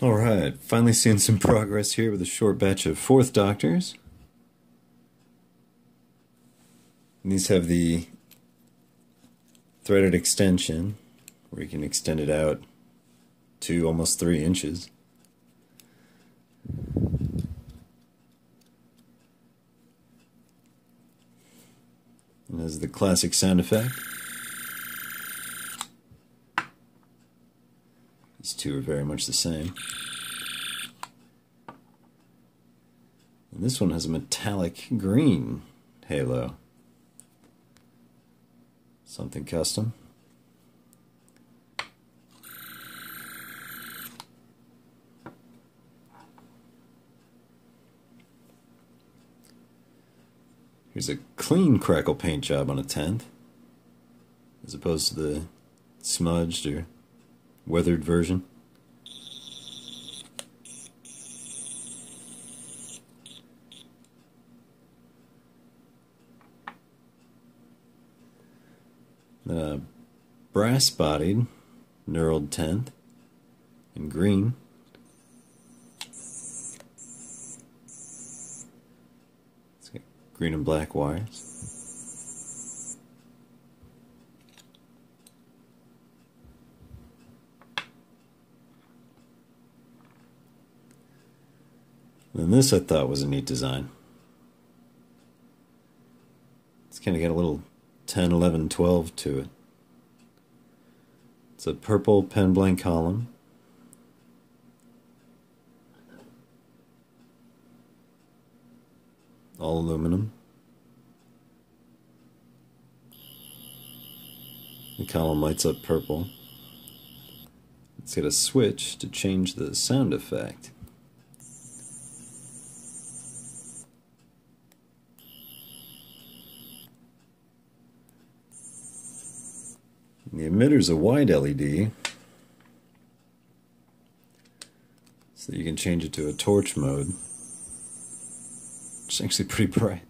Alright, finally seeing some progress here with a short batch of Fourth Doctors. And these have the threaded extension, where you can extend it out to almost 3 inches. And there's the classic sound effect. These two are very much the same. And this one has a metallic green halo. Something custom. Here's a clean crackle paint job on a 10th, as opposed to the smudged or weathered version. The brass-bodied knurled 10th in green. It's got green and black wires. And this I thought was a neat design. It's kind of got a little 10, 11, 12 to it. It's a purple pen blank column. All aluminum. The column lights up purple. It's got a switch to change the sound effect. The emitter's a wide LED, so you can change it to a torch mode, which is actually pretty bright.